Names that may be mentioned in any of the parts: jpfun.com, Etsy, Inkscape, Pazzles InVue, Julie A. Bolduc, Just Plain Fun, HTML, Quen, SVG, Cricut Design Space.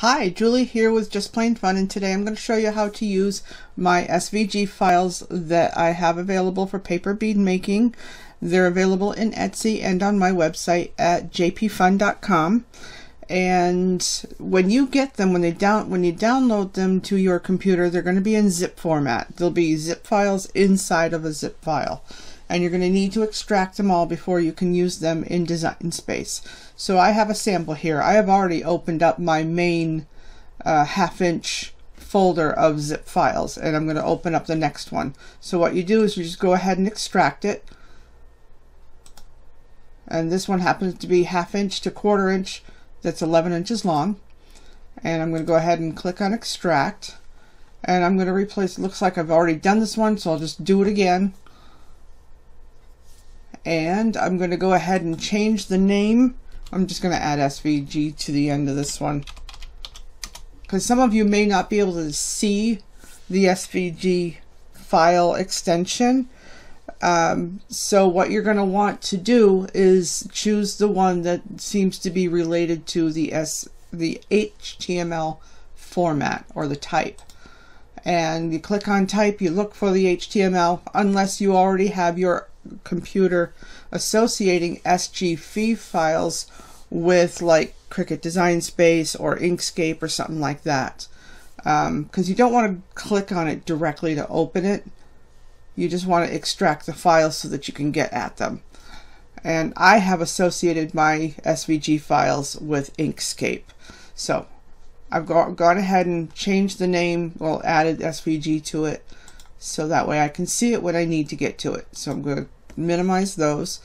Hi, Julie here with Just Plain Fun, and today I'm going to show you how to use my SVG files that I have available for paper bead making. They're available in Etsy and on my website at jpfun.com. And when you get them, when you download them to your computer, they're going to be in zip format. There'll be zip files inside of a zip file. And you're going to need to extract them all before you can use them in Design Space. So I have a sample here. I have already opened up my main half-inch folder of zip files, and I'm going to open up the next one. So what you do is you just go ahead and extract it. And this one happens to be half-inch to quarter-inch. That's 11 inches long. And I'm going to go ahead and click on Extract. And I'm going to replace, it looks like I've already done this one, so I'll just do it again. And I'm going to go ahead and change the name. I'm just going to add SVG to the end of this one, because some of you may not be able to see the SVG file extension. So what you're going to want to do is choose the one that seems to be related to the HTML format or the type. And you click on type, you look for the HTML, unless you already have your computer associating SGF files with like Cricut Design Space or Inkscape or something like that, because you don't want to click on it directly to open it. You just want to extract the files so that you can get at them. And I have associated my SVG files with Inkscape, so I've gone ahead and changed the name, well, added SVG to it, so that way I can see it when I need to get to it. So I'm going to minimize those.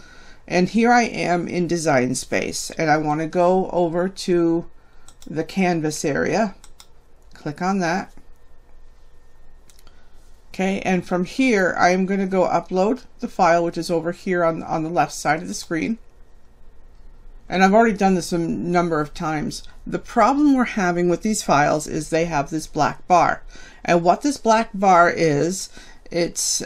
And here I am in Design Space, and I want to go over to the canvas area. Click on that. Okay, and from here I'm going to go upload the file, which is over here on the left side of the screen. And I've already done this a number of times. The problem we're having with these files is they have this black bar. And what this black bar is, it's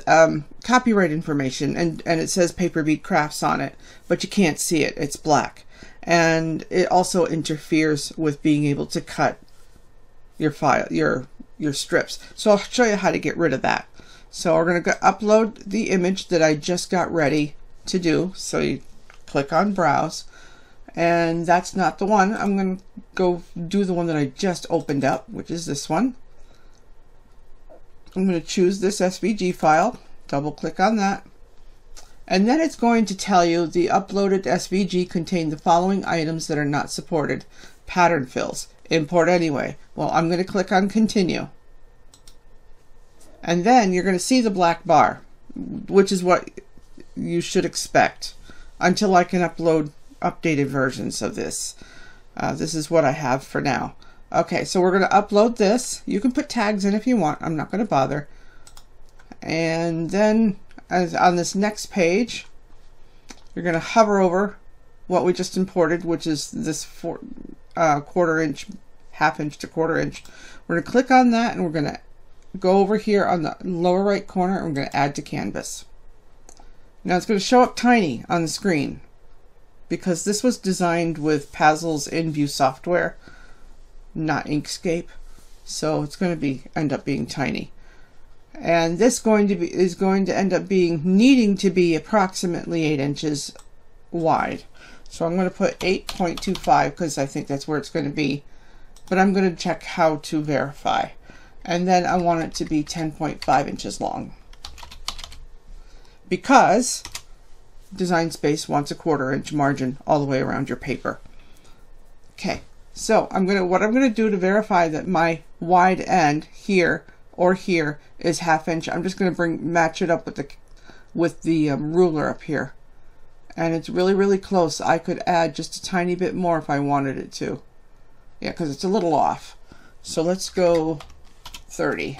copyright information, and it says Paper Bead Crafts on it, but you can't see it, it's black. And it also interferes with being able to cut your file, your strips. So I'll show you how to get rid of that. So we're gonna go upload the image that I just got ready to do. So you click on Browse. And that's not the one. I'm going to go do the one that I just opened up, which is this one. I'm going to choose this SVG file, double click on that. And then it's going to tell you the uploaded SVG contained the following items that are not supported. Pattern fills, import anyway. Well, I'm going to click on continue. And then you're going to see the black bar, which is what you should expect until I can upload updated versions of this. This is what I have for now. Okay, so we're going to upload this. You can put tags in if you want. I'm not going to bother. And then as on this next page, you're going to hover over what we just imported, which is this half inch to quarter inch. We're going to click on that, and we're going to go over here on the lower right corner, and we're going to add to canvas. Now it's going to show up tiny on the screen, because this was designed with Pazzles InVue software, not Inkscape, so it's going to be end up being tiny. And this is going to end up needing to be approximately 8 inches wide. So I'm going to put 8.25 because I think that's where it's going to be, but I'm going to check how to verify. And then I want it to be 10.5 inches long, because Design Space wants a quarter-inch margin all the way around your paper. Okay, so what I'm gonna do to verify that my wide end here or here is half inch, I'm just gonna match it up with the ruler up here, and it's really, really close. I could add just a tiny bit more if I wanted it to. Yeah, because it's a little off. So let's go 30.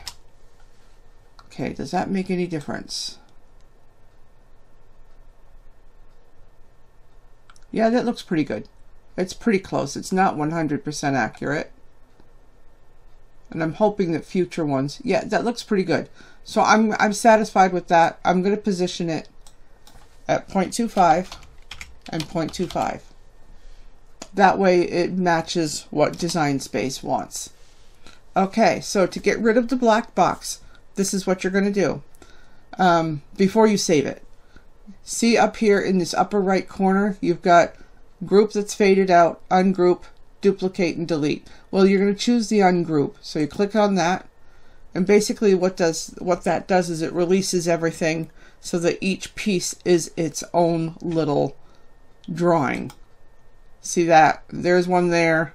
Okay, does that make any difference? Yeah, that looks pretty good. It's pretty close. It's not 100% accurate. And I'm hoping that future ones, yeah, that looks pretty good. So I'm satisfied with that. I'm going to position it at 0.25 and 0.25. That way it matches what Design Space wants. Okay, so to get rid of the black box, this is what you're going to do before you save it. See up here in this upper right corner, you've got group that's faded out, ungroup, duplicate, and delete. Well, you're going to choose the ungroup. So you click on that, and basically what that does is it releases everything so that each piece is its own little drawing. See that? There's one there,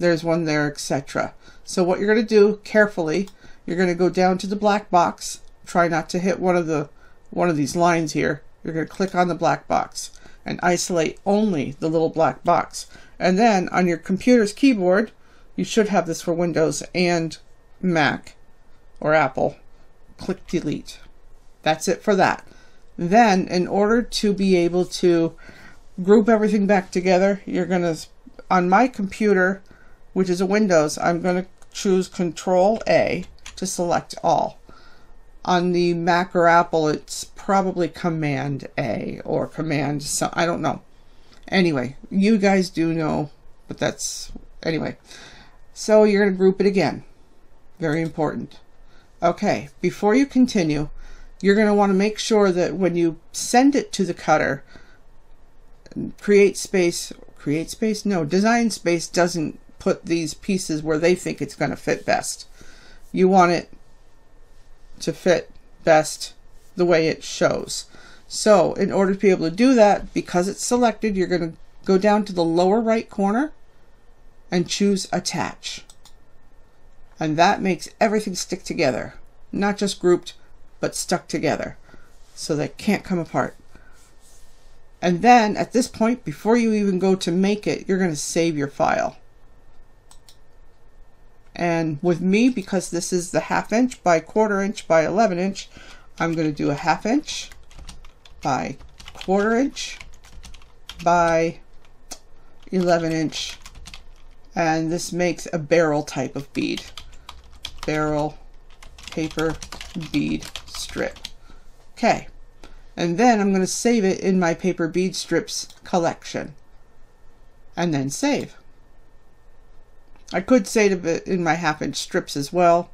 etc. So what you're going to do carefully, you're going to go down to the black box. Try not to hit one of these lines here. You're going to click on the black box and isolate only the little black box. And then on your computer's keyboard, you should have this for Windows and Mac or Apple, click delete. That's it for that. Then in order to be able to group everything back together, you're going to, on my computer, which is a Windows, I'm going to choose Control A to select all. On the Mac or Apple, it's probably Command A or Command, so I don't know. Anyway, you guys do know, but that's, anyway. So you're going to group it again. Very important. Okay, before you continue, you're going to want to make sure that when you send it to the cutter, Design Space doesn't put these pieces where they think it's going to fit best. You want it to fit best the way it shows. So in order to be able to do that, because it's selected, you're going to go down to the lower right corner and choose attach. And that makes everything stick together, not just grouped, but stuck together so they can't come apart. And then at this point, before you even go to make it, you're going to save your file. And with me, because this is the 1/2" by 1/4" by 11", I'm going to do a 1/2" by 1/4" by 11", and this makes a barrel type of bead. Barrel paper bead strip. Okay, and then I'm going to save it in my paper bead strips collection and then save. I could save it in my 1/2" strips as well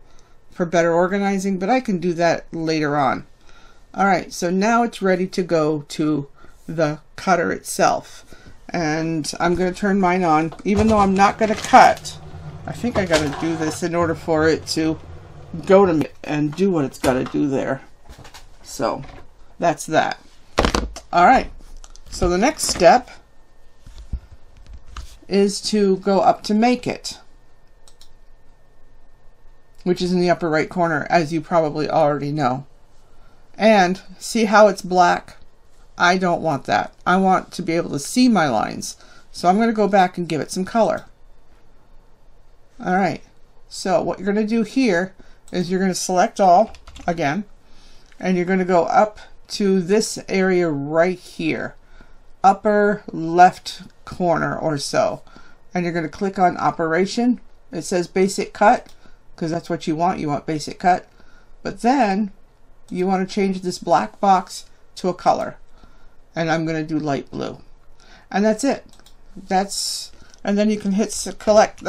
for better organizing, but I can do that later on. All right, so now it's ready to go to the cutter itself, and I'm going to turn mine on even though I'm not going to cut. I think I got to do this in order for it to go to me and do what it's got to do there. So that's that. All right, so the next step is to go up to make it, which is in the upper right corner, as you probably already know. And see how it's black? I don't want that. I want to be able to see my lines. So I'm going to go back and give it some color. All right, so what you're going to do here is you're going to select all again, and you're going to go up to this area right here, upper left corner or so, and you're going to click on operation. It says basic cut because that's what you want. You want basic cut, but then you want to change this black box to a color, and I'm going to do light blue, and that's it. And then you can hit select,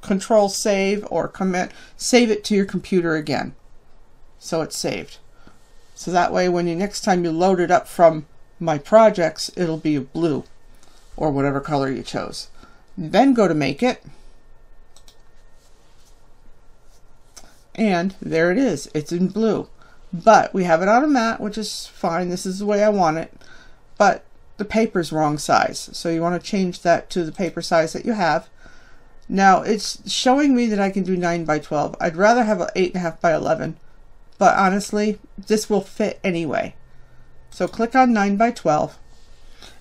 Control save or commit, save it to your computer again. So it's saved. So that way when you next time you load it up from my projects, it'll be blue or whatever color you chose. Then go to make it. And there it is. It's in blue. But we have it on a mat, which is fine. This is the way I want it. But the paper's wrong size. So you want to change that to the paper size that you have. Now it's showing me that I can do 9 by 12. I'd rather have an 8.5 by 11, but honestly, this will fit anyway. So click on 9 by 12.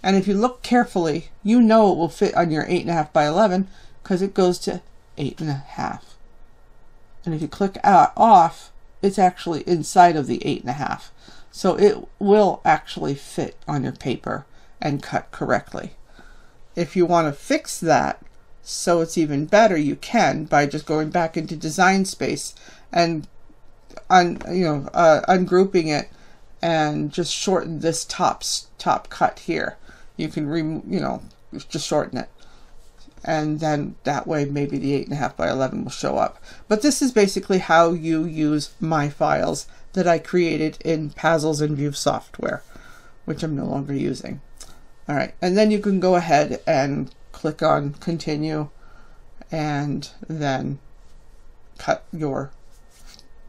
And if you look carefully, you know it will fit on your 8.5 by 11 because it goes to 8.5. And if you click off, it's actually inside of the 8.5. So it will actually fit on your paper and cut correctly. If you want to fix that, so it's even better, you can by just going back into Design Space and ungrouping it and just shorten this top cut here. You can just shorten it. and then that way maybe the 8.5 by 11 will show up. But this is basically how you use my files that I created in Pazzles InVue software, which I'm no longer using. All right, and then you can go ahead and click on continue and then cut your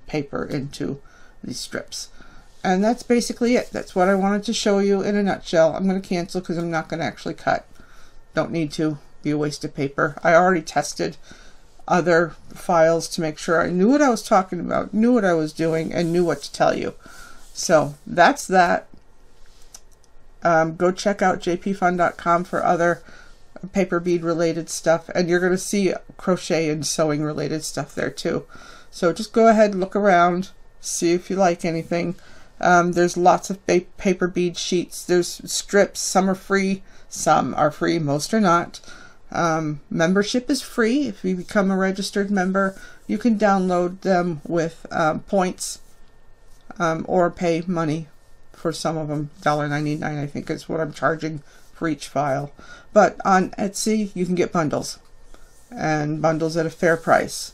paper into these strips. And that's basically it. That's what I wanted to show you in a nutshell. I'm going to cancel because I'm not going to actually cut. Don't need to. Be a waste of paper. I already tested other files to make sure I knew what I was talking about, knew what I was doing, and knew what to tell you. So that's that. Go check out jpfun.com for other paper bead related stuff, and you're going to see crochet and sewing related stuff there too. So just go ahead, look around, see if you like anything. There's lots of paper bead sheets. There's strips. Some are free. Some are free. Most are not. Membership is free. If you become a registered member, you can download them with points or pay money for some of them. $1.99 I think is what I'm charging for each file. But on Etsy, you can get bundles, and bundles at a fair price.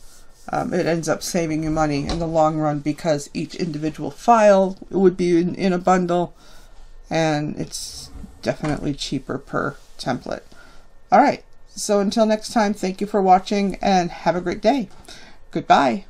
It ends up saving you money in the long run because each individual file would be in a bundle, and it's definitely cheaper per template. All right, so until next time, thank you for watching and have a great day. Goodbye.